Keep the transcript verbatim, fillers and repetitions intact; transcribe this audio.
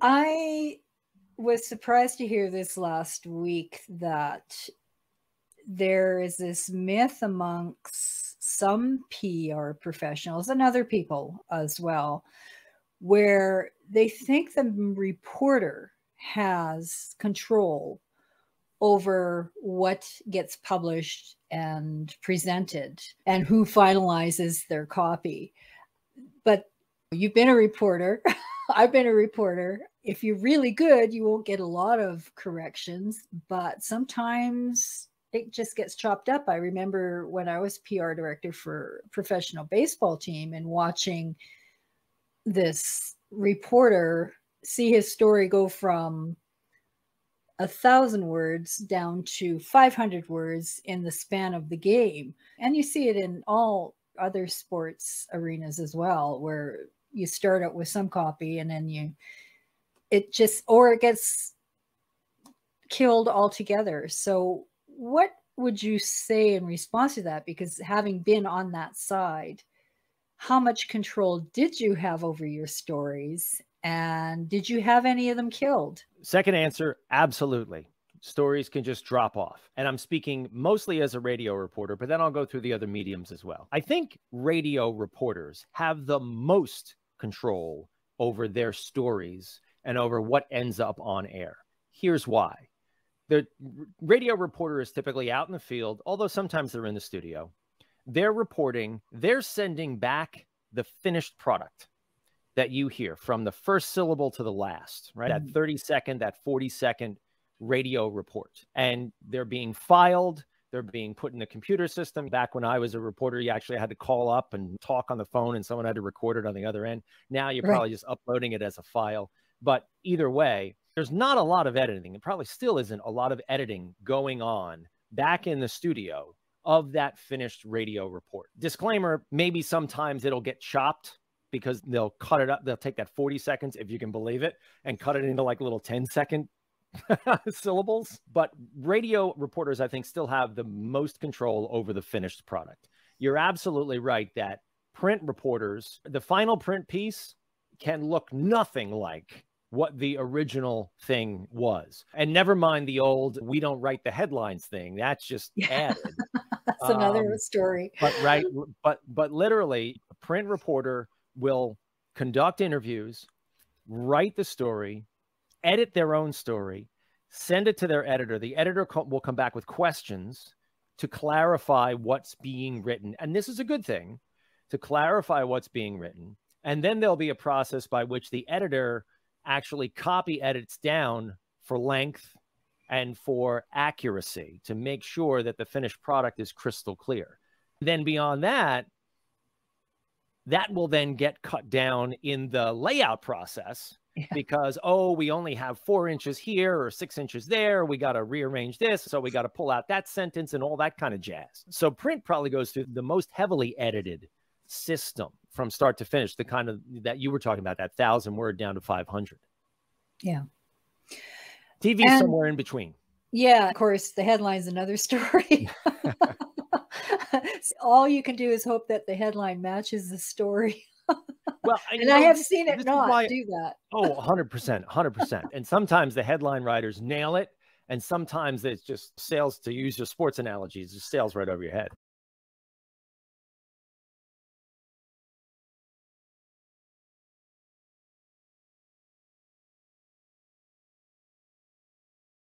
I was surprised to hear this last week that there is this myth amongst some P R professionals and other people as well, where they think the reporter has control over what gets published and presented and who finalizes their copy. But you've been a reporter. I've been a reporter. If you're really good, you won't get a lot of corrections, but sometimes it just gets chopped up. I remember when I was P R director for a professional baseball team and watching this reporter see his story go from a thousand words down to five hundred words in the span of the game. And you see it in all other sports arenas as well, where you start out with some copy and then you, it just, or it gets killed altogether. So what would you say in response to that? Because having been on that side, how much control did you have over your stories? And did you have any of them killed? Second answer, absolutely. Stories can just drop off. And I'm speaking mostly as a radio reporter, but then I'll go through the other mediums as well. I think radio reporters have the most control over their stories and over what ends up on air. Here's why. The radio reporter is typically out in the field, although sometimes they're in the studio. They're reporting, they're sending back the finished product that you hear from the first syllable to the last, right? Mm-hmm. That thirty second, that forty second radio report. And they're being filed. They're being put in the computer system. Back when I was a reporter, you actually had to call up and talk on the phone and someone had to record it on the other end. Now you're right. Probably just uploading it as a file. But either way, there's not a lot of editing. It probably still isn't a lot of editing going on back in the studio of that finished radio report. Disclaimer, maybe sometimes it'll get chopped because they'll cut it up. They'll take that forty seconds, if you can believe it, and cut it into like little ten second syllables. But radio reporters, I think, still have the most control over the finished product. You're absolutely right that print reporters, the final print piece can look nothing like what the original thing was. And never mind the old, we don't write the headlines thing. That's just added. That's um, another story. But right, but but literally, a print reporter will conduct interviews, write the story, edit their own story, send it to their editor. The editor co will come back with questions to clarify what's being written. And this is a good thing, to clarify what's being written. And then there'll be a process by which the editor actually copy edits down for length and for accuracy to make sure that the finished product is crystal clear. Then beyond that, that will then get cut down in the layout process yeah. because, oh, we only have four inches here or six inches there. We got to rearrange this. So we got to pull out that sentence and all that kind of jazz. So print probably goes through the most heavily edited system from start to finish, the kind of that you were talking about, that thousand word down to five hundred. Yeah. T V and, somewhere in between. Yeah. Of course, the headline's another story. All you can do is hope that the headline matches the story. Well, and know, I have seen it not why, do that. Oh, one hundred percent, one hundred percent. And sometimes the headline writers nail it. And sometimes it's just sails, to use your sports analogies, just sails right over your head.